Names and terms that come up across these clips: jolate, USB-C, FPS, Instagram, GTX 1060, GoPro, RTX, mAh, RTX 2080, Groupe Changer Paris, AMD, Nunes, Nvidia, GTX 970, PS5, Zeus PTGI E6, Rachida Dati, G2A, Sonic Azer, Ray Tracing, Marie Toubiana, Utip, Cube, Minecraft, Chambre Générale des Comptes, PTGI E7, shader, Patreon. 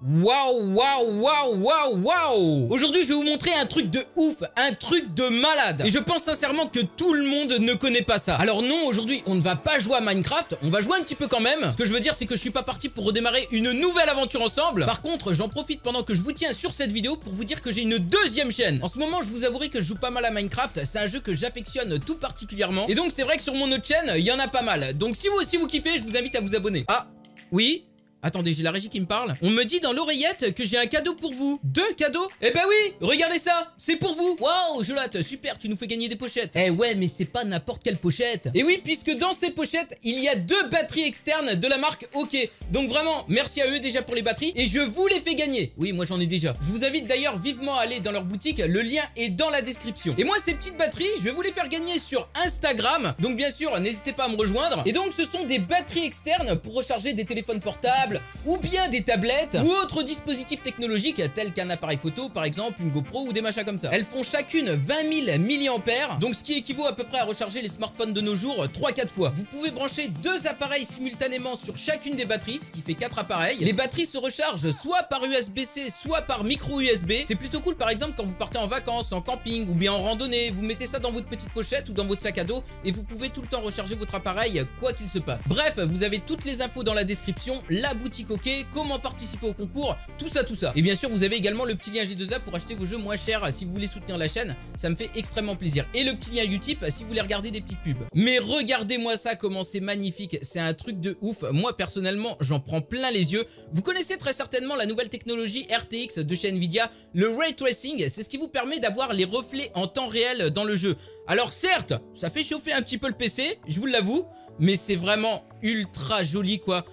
Waouh, waouh, waouh, waouh, waouh! Aujourd'hui, je vais vous montrer un truc de ouf, un truc de malade. Et je pense sincèrement que tout le monde ne connaît pas ça. Alors non, aujourd'hui, on ne va pas jouer à Minecraft. On va jouer un petit peu quand même. Ce que je veux dire, c'est que je suis pas parti pour redémarrer une nouvelle aventure ensemble. Par contre, j'en profite pendant que je vous tiens sur cette vidéo pour vous dire que j'ai une deuxième chaîne. En ce moment, je vous avouerai que je joue pas mal à Minecraft. C'est un jeu que j'affectionne tout particulièrement. Et donc, c'est vrai que sur mon autre chaîne, il y en a pas mal. Donc, si vous aussi vous kiffez, je vous invite à vous abonner. Ah, oui? Attendez, j'ai la régie qui me parle. On me dit dans l'oreillette que j'ai un cadeau pour vous. Deux cadeaux? Eh ben oui, regardez ça, c'est pour vous. Waouh, Jolate, super, tu nous fais gagner des pochettes. Eh ouais, mais c'est pas n'importe quelle pochette. Et oui, puisque dans ces pochettes, il y a deux batteries externes de la marque OK. Donc vraiment, merci à eux déjà pour les batteries. Et je vous les fais gagner. Oui, moi j'en ai déjà. Je vous invite d'ailleurs vivement à aller dans leur boutique. Le lien est dans la description. Et moi, ces petites batteries, je vais vous les faire gagner sur Instagram. Donc bien sûr, n'hésitez pas à me rejoindre. Et donc, ce sont des batteries externes pour recharger des téléphones portables, ou bien des tablettes ou autres dispositifs technologiques tels qu'un appareil photo par exemple, une GoPro ou des machins comme ça. Elles font chacune 20 000 mAh, donc ce qui équivaut à peu près à recharger les smartphones de nos jours 3-4 fois. Vous pouvez brancher deux appareils simultanément sur chacune des batteries, ce qui fait 4 appareils. Les batteries se rechargent soit par USB-C, soit par micro USB. C'est plutôt cool par exemple quand vous partez en vacances, en camping ou bien en randonnée. Vous mettez ça dans votre petite pochette ou dans votre sac à dos et vous pouvez tout le temps recharger votre appareil quoi qu'il se passe. Bref, vous avez toutes les infos dans la description, la boutique OK, comment participer au concours, tout ça, tout ça. Et bien sûr, vous avez également le petit lien G2A pour acheter vos jeux moins chers si vous voulez soutenir la chaîne, ça me fait extrêmement plaisir. Et le petit lien Utip si vous voulez regarder des petites pubs. Mais regardez-moi ça, comment c'est magnifique, c'est un truc de ouf. Moi, personnellement, j'en prends plein les yeux. Vous connaissez très certainement la nouvelle technologie RTX de chez Nvidia, le Ray Tracing, c'est ce qui vous permet d'avoir les reflets en temps réel dans le jeu. Alors certes, ça fait chauffer un petit peu le PC, je vous l'avoue, mais c'est vraiment ultra joli quoi.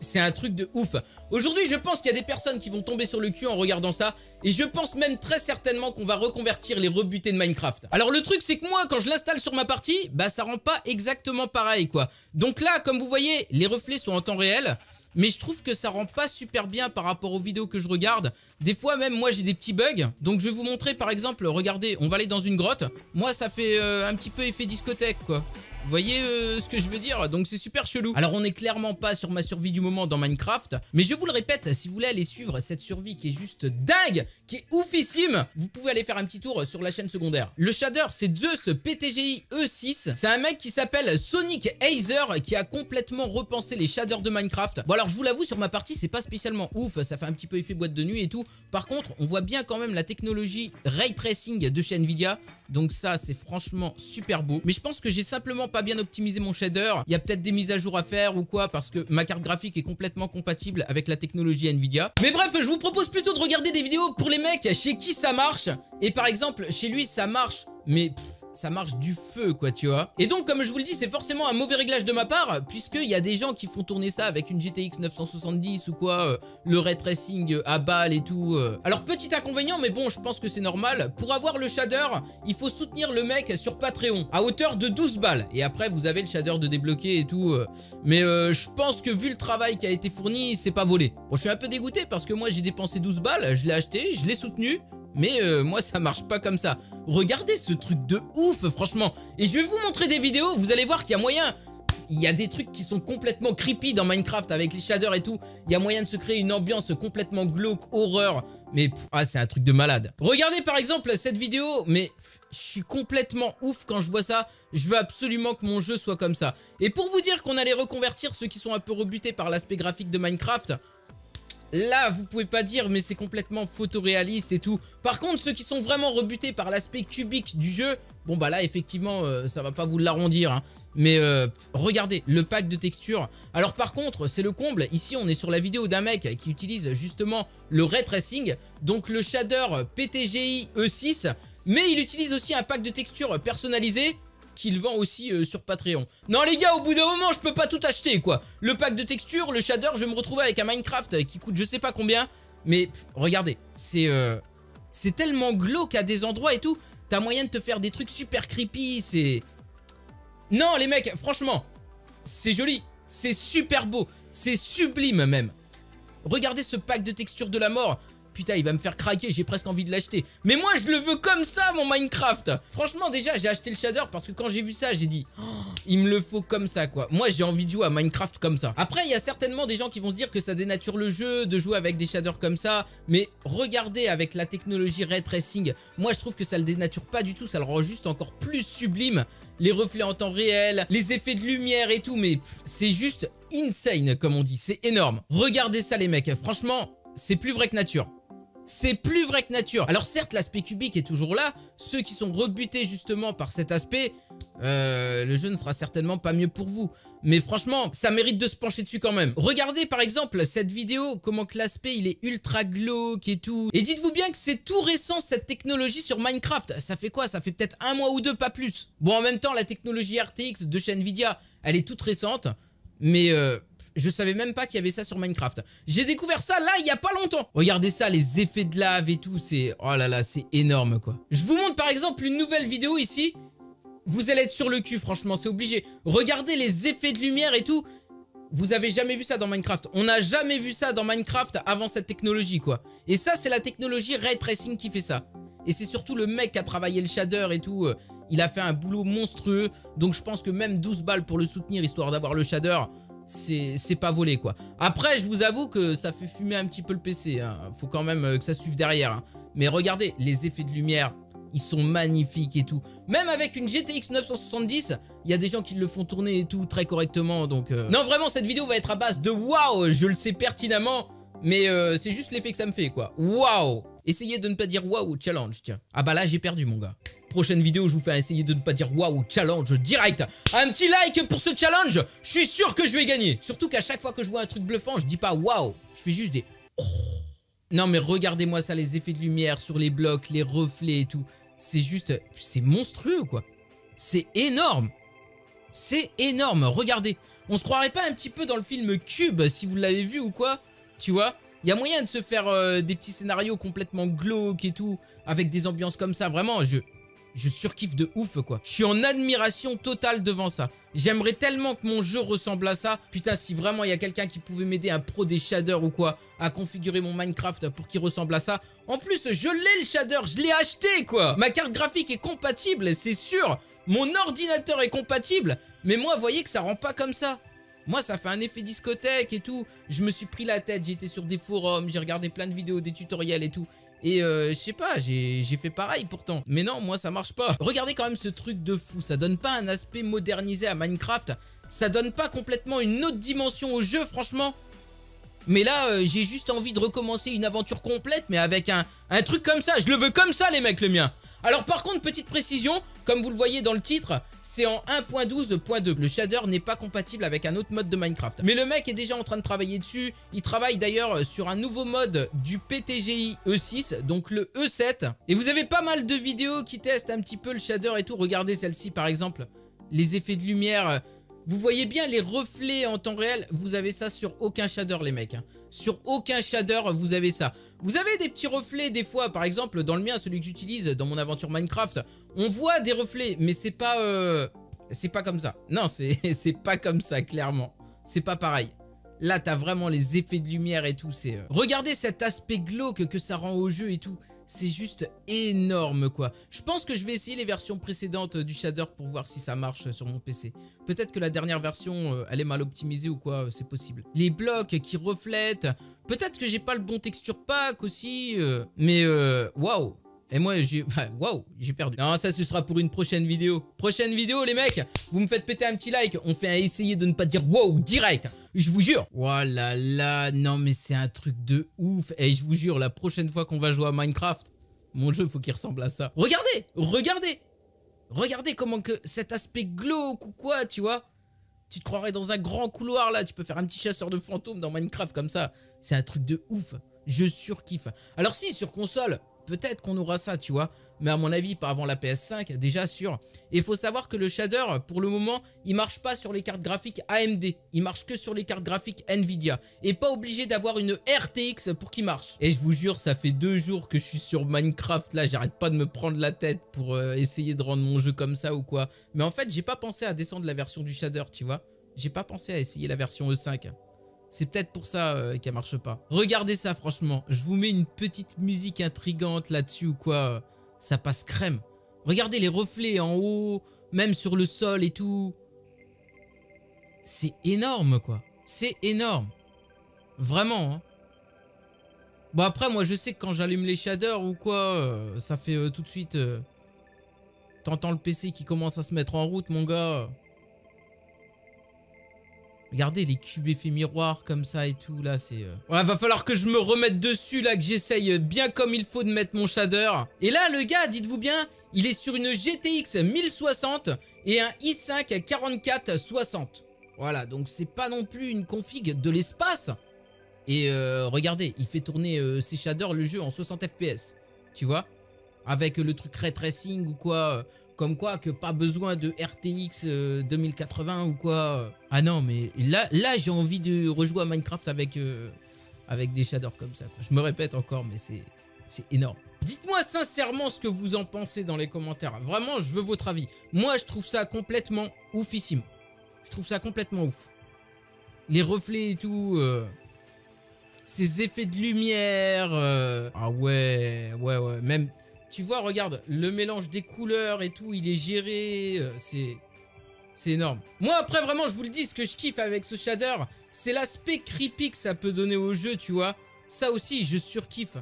C'est un truc de ouf. Aujourd'hui, je pense qu'il y a des personnes qui vont tomber sur le cul en regardant ça. Et je pense même très certainement qu'on va reconvertir les rebutés de Minecraft. Alors le truc, c'est que moi, quand je l'installe sur ma partie, bah ça rend pas exactement pareil quoi. Donc là, comme vous voyez, les reflets sont en temps réel. Mais je trouve que ça rend pas super bien par rapport aux vidéos que je regarde. Des fois même, moi j'ai des petits bugs. Donc je vais vous montrer par exemple, regardez, on va aller dans une grotte. Moi ça fait un petit peu effet discothèque quoi. Vous voyez ce que je veux dire? Donc c'est super chelou. Alors on n'est clairement pas sur ma survie du moment dans Minecraft. Mais je vous le répète, si vous voulez aller suivre cette survie qui est juste dingue, qui est oufissime, vous pouvez aller faire un petit tour sur la chaîne secondaire. Le shader, c'est Zeus PTGI E6. C'est un mec qui s'appelle Sonic Azer qui a complètement repensé les shaders de Minecraft. Bon alors je vous l'avoue, sur ma partie, c'est pas spécialement ouf. Ça fait un petit peu effet boîte de nuit et tout. Par contre, on voit bien quand même la technologie Ray Tracing de chez Nvidia. Donc ça, c'est franchement super beau. Mais je pense que j'ai simplement pas bien optimisé mon shader. Il y a peut-être des mises à jour à faire ou quoi, parce que ma carte graphique est complètement compatible avec la technologie Nvidia. Mais bref, je vous propose plutôt de regarder des vidéos pour les mecs chez qui ça marche. Et par exemple, chez lui, ça marche, mais... ça marche du feu quoi, tu vois. Et donc comme je vous le dis, c'est forcément un mauvais réglage de ma part, puisqu'il y a des gens qui font tourner ça avec une GTX 970 ou quoi, le ray tracing à balle et tout. Alors petit inconvénient, mais bon je pense que c'est normal. Pour avoir le shader, il faut soutenir le mec sur Patreon à hauteur de 12 balles. Et après vous avez le shader de débloquer et tout. Mais je pense que vu le travail qui a été fourni, c'est pas volé. Bon je suis un peu dégoûté parce que moi j'ai dépensé 12 balles, je l'ai acheté, je l'ai soutenu. Mais moi ça marche pas comme ça. Regardez ce truc de ouf franchement. Et je vais vous montrer des vidéos, vous allez voir qu'il y a moyen. Il y a des trucs qui sont complètement creepy dans Minecraft avec les shaders et tout. Il y a moyen de se créer une ambiance complètement glauque, horreur. Mais ah, c'est un truc de malade. Regardez par exemple cette vidéo, mais je suis complètement ouf quand je vois ça. Je veux absolument que mon jeu soit comme ça. Et pour vous dire qu'on allait reconvertir ceux qui sont un peu rebutés par l'aspect graphique de Minecraft... Là, vous pouvez pas dire, mais c'est complètement photoréaliste et tout. Par contre, ceux qui sont vraiment rebutés par l'aspect cubique du jeu, bon bah là, effectivement, ça va pas vous l'arrondir. Hein. Mais regardez, le pack de textures. Alors par contre, c'est le comble. Ici, on est sur la vidéo d'un mec qui utilise justement le Ray Tracing. Donc le shader PTGI E6. Mais il utilise aussi un pack de textures personnalisé qu'il vend aussi sur Patreon. Non les gars, au bout d'un moment, je peux pas tout acheter quoi. Le pack de textures, le shader, je vais me retrouver avec un Minecraft qui coûte je sais pas combien. Mais pff, regardez, c'est tellement glauque à des endroits et tout. T'as moyen de te faire des trucs super creepy, c'est... Non les mecs, franchement, c'est joli, c'est super beau, c'est sublime même. Regardez ce pack de textures de la mort. Putain, il va me faire craquer, j'ai presque envie de l'acheter. Mais moi, je le veux comme ça, mon Minecraft. Franchement, déjà, j'ai acheté le shader parce que quand j'ai vu ça, j'ai dit, oh, il me le faut comme ça, quoi. Moi, j'ai envie de jouer à Minecraft comme ça. Après, il y a certainement des gens qui vont se dire que ça dénature le jeu de jouer avec des shaders comme ça. Mais regardez, avec la technologie Ray Tracing, moi, je trouve que ça le dénature pas du tout. Ça le rend juste encore plus sublime. Les reflets en temps réel, les effets de lumière et tout. Mais c'est juste insane, comme on dit. C'est énorme. Regardez ça, les mecs. Franchement, c'est plus vrai que nature. C'est plus vrai que nature. Alors certes, l'aspect cubique est toujours là. Ceux qui sont rebutés justement par cet aspect, le jeu ne sera certainement pas mieux pour vous. Mais franchement, ça mérite de se pencher dessus quand même. Regardez par exemple cette vidéo, comment que l'aspect il est ultra glauque et tout. Et dites-vous bien que c'est tout récent cette technologie sur Minecraft. Ça fait quoi? Ça fait peut-être un mois ou deux, pas plus. Bon, en même temps, la technologie RTX de chez Nvidia, elle est toute récente. Mais je savais même pas qu'il y avait ça sur Minecraft. J'ai découvert ça là il y a pas longtemps. Regardez ça, les effets de lave et tout, c'est... Oh là là, c'est énorme quoi. Je vous montre par exemple une nouvelle vidéo ici. Vous allez être sur le cul, franchement, c'est obligé. Regardez les effets de lumière et tout. Vous avez jamais vu ça dans Minecraft. On n'a jamais vu ça dans Minecraft avant cette technologie quoi. Et ça, c'est la technologie Ray Tracing qui fait ça. Et c'est surtout le mec qui a travaillé le shader et tout. Il a fait un boulot monstrueux. Donc je pense que même 12 balles pour le soutenir, histoire d'avoir le shader, c'est pas volé quoi. Après, je vous avoue que ça fait fumer un petit peu le PC, hein. Faut quand même que ça suive derrière, hein. Mais regardez, les effets de lumière, ils sont magnifiques et tout. Même avec une GTX 970, il y a des gens qui le font tourner et tout très correctement. Donc non, vraiment, cette vidéo va être à base de waouh, je le sais pertinemment. Mais c'est juste l'effet que ça me fait quoi. Waouh. Essayez de ne pas dire waouh challenge, tiens. Ah bah là, j'ai perdu mon gars. Prochaine vidéo, je vous fais essayer de ne pas dire waouh challenge direct. Un petit like pour ce challenge, je suis sûr que je vais gagner. Surtout qu'à chaque fois que je vois un truc bluffant, je dis pas waouh, je fais juste des... Oh. Non mais regardez-moi ça, les effets de lumière sur les blocs, les reflets et tout. C'est juste... C'est monstrueux quoi. C'est énorme. C'est énorme, regardez. On se croirait pas un petit peu dans le film Cube, si vous l'avez vu ou quoi, tu vois? Il y a moyen de se faire des petits scénarios complètement glauques et tout, avec des ambiances comme ça. Vraiment, je surkiffe de ouf, quoi. Je suis en admiration totale devant ça. J'aimerais tellement que mon jeu ressemble à ça. Putain, si vraiment il y a quelqu'un qui pouvait m'aider, un pro des shaders ou quoi, à configurer mon Minecraft pour qu'il ressemble à ça. En plus, je l'ai le shader, je l'ai acheté, quoi. Ma carte graphique est compatible, c'est sûr. Mon ordinateur est compatible. Mais moi, voyez que ça rend pas comme ça. Moi, ça fait un effet discothèque et tout. Je me suis pris la tête, j'étais sur des forums, j'ai regardé plein de vidéos, des tutoriels et tout. Et je sais pas, j'ai fait pareil pourtant. Mais non, moi, ça marche pas. Regardez quand même ce truc de fou. Ça donne pas un aspect modernisé à Minecraft. Ça donne pas complètement une autre dimension au jeu, franchement. Mais là, j'ai juste envie de recommencer une aventure complète, mais avec un truc comme ça. Je le veux comme ça, les mecs, le mien. Alors par contre, petite précision, comme vous le voyez dans le titre, c'est en 1.12.2. Le shader n'est pas compatible avec un autre mode de Minecraft. Mais le mec est déjà en train de travailler dessus. Il travaille d'ailleurs sur un nouveau mode du PTGI E6, donc le E7. Et vous avez pas mal de vidéos qui testent un petit peu le shader et tout. Regardez celle-ci par exemple, les effets de lumière... Vous voyez bien les reflets en temps réel, vous avez ça sur aucun shader les mecs. Sur aucun shader, vous avez ça. Vous avez des petits reflets des fois, par exemple dans le mien, celui que j'utilise dans mon aventure Minecraft, on voit des reflets, mais c'est pas comme ça. Non, c'est pas comme ça, clairement. C'est pas pareil. Là, t'as vraiment les effets de lumière et tout, c'est... Regardez cet aspect glauque que ça rend au jeu et tout. C'est juste énorme quoi. Je pense que je vais essayer les versions précédentes du shader pour voir si ça marche sur mon PC. Peut-être que la dernière version, elle est mal optimisée ou quoi, c'est possible. Les blocs qui reflètent. Peut-être que j'ai pas le bon texture pack aussi. Mais waouh. Et moi, j'ai... Waouh, j'ai perdu. Non, ça, ce sera pour une prochaine vidéo. Prochaine vidéo, les mecs. Vous me faites péter un petit like. On fait un essayer de ne pas dire wow direct. Je vous jure. Oh là là, non, mais c'est un truc de ouf. Et je vous jure, la prochaine fois qu'on va jouer à Minecraft, mon jeu, faut qu'il ressemble à ça. Regardez, regardez. Regardez comment que cet aspect glauque ou quoi, tu vois. Tu te croirais dans un grand couloir, là. Tu peux faire un petit chasseur de fantômes dans Minecraft comme ça. C'est un truc de ouf. Je surkiffe. Alors si, sur console... Peut-être qu'on aura ça, tu vois. Mais à mon avis, pas avant la PS5, déjà sûr. Et il faut savoir que le shader, pour le moment, il marche pas sur les cartes graphiques AMD. Il marche que sur les cartes graphiques Nvidia. Et pas obligé d'avoir une RTX pour qu'il marche. Et je vous jure, ça fait 2 jours que je suis sur Minecraft. Là, j'arrête pas de me prendre la tête pour essayer de rendre mon jeu comme ça ou quoi. Mais en fait, j'ai pas pensé à descendre la version du shader, tu vois. J'ai pas pensé à essayer la version E5. C'est peut-être pour ça qu'elle marche pas. Regardez ça, franchement. Je vous mets une petite musique intrigante là-dessus ou quoi. Ça passe crème. Regardez les reflets en haut, même sur le sol et tout. C'est énorme, quoi. C'est énorme. Vraiment, hein. Bon, après, moi, je sais que quand j'allume les shaders ou quoi, ça fait tout de suite... T'entends le PC qui commence à se mettre en route, mon gars. Regardez les cubes effets miroirs comme ça et tout, là, c'est... Ouais, va falloir que je me remette dessus, là, que j'essaye bien comme il faut de mettre mon shader. Et là, le gars, dites-vous bien, il est sur une GTX 1060 et un i5 4460. Voilà, donc c'est pas non plus une config de l'espace. Et regardez, il fait tourner ses shaders, le jeu, en 60 FPS, tu vois, avec le truc ray tracing ou quoi... Comme quoi que pas besoin de RTX 2080 ou quoi. Ah non, mais là j'ai envie de rejouer à Minecraft avec, avec des shaders comme ça, quoi. Je me répète encore, mais c'est énorme. Dites-moi sincèrement ce que vous en pensez dans les commentaires. Vraiment, je veux votre avis. Moi, je trouve ça complètement oufissime. Je trouve ça complètement ouf. Les reflets et tout... ces effets de lumière... Ah ouais, ouais, même... Tu vois, regarde, le mélange des couleurs et tout, il est géré, c'est énorme. Moi, après, vraiment, je vous le dis, ce que je kiffe avec ce shader, c'est l'aspect creepy que ça peut donner au jeu, tu vois. Ça aussi, je surkiffe.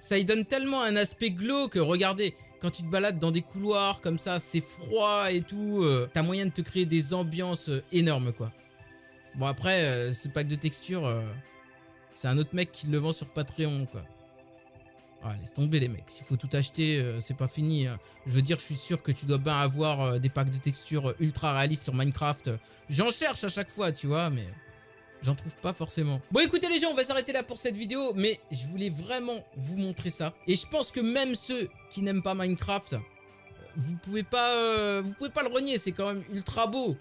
Ça y donne tellement un aspect glauque. Regardez, quand tu te balades dans des couloirs comme ça, c'est froid et tout. T'as moyen de te créer des ambiances énormes, quoi. Bon, après, ce pack de textures, c'est un autre mec qui le vend sur Patreon, quoi. Ah, laisse tomber les mecs, s'il faut tout acheter, c'est pas fini. Je veux dire, je suis sûr que tu dois bien avoir des packs de textures ultra réalistes sur Minecraft. J'en cherche à chaque fois, tu vois, mais j'en trouve pas forcément. Bon, écoutez les gens, on va s'arrêter là pour cette vidéo, mais je voulais vraiment vous montrer ça. Et je pense que même ceux qui n'aiment pas Minecraft, vous pouvez pas le renier, c'est quand même ultra beau,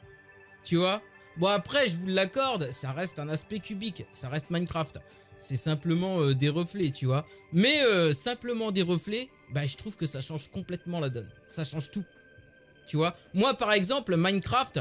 tu vois. Bon, après, je vous l'accorde, ça reste un aspect cubique, ça reste Minecraft. C'est simplement des reflets, tu vois. Mais simplement des reflets, bah, je trouve que ça change complètement la donne. Ça change tout, tu vois. Moi, par exemple, Minecraft,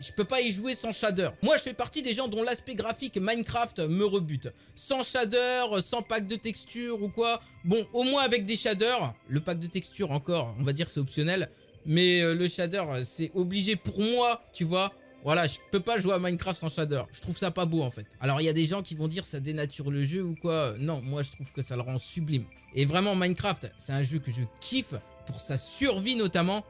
je peux pas y jouer sans shader. Moi, je fais partie des gens dont l'aspect graphique Minecraft me rebute. Sans shader, sans pack de texture ou quoi. Bon, au moins avec des shaders. Le pack de texture, encore, on va dire que c'est optionnel. Mais le shader, c'est obligé pour moi, tu vois. Voilà, je peux pas jouer à Minecraft sans shader. Je trouve ça pas beau, en fait. Alors, il y a des gens qui vont dire ça dénature le jeu ou quoi. Non, moi, je trouve que ça le rend sublime. Et vraiment, Minecraft, c'est un jeu que je kiffe pour sa survie, notamment.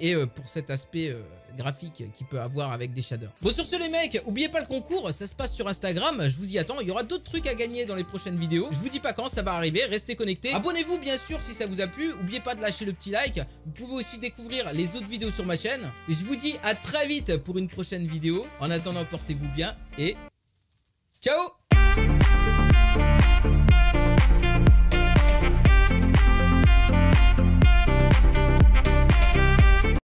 Et pour cet aspect graphique qu'il peut avoir avec des shaders. Bon, sur ce, les mecs, oubliez pas le concours. Ça se passe sur Instagram. Je vous y attends. Il y aura d'autres trucs à gagner dans les prochaines vidéos. Je vous dis pas quand ça va arriver. Restez connectés. Abonnez-vous, bien sûr, si ça vous a plu. Oubliez pas de lâcher le petit like. Vous pouvez aussi découvrir les autres vidéos sur ma chaîne. Et je vous dis à très vite pour une prochaine vidéo. En attendant, portez-vous bien et ciao!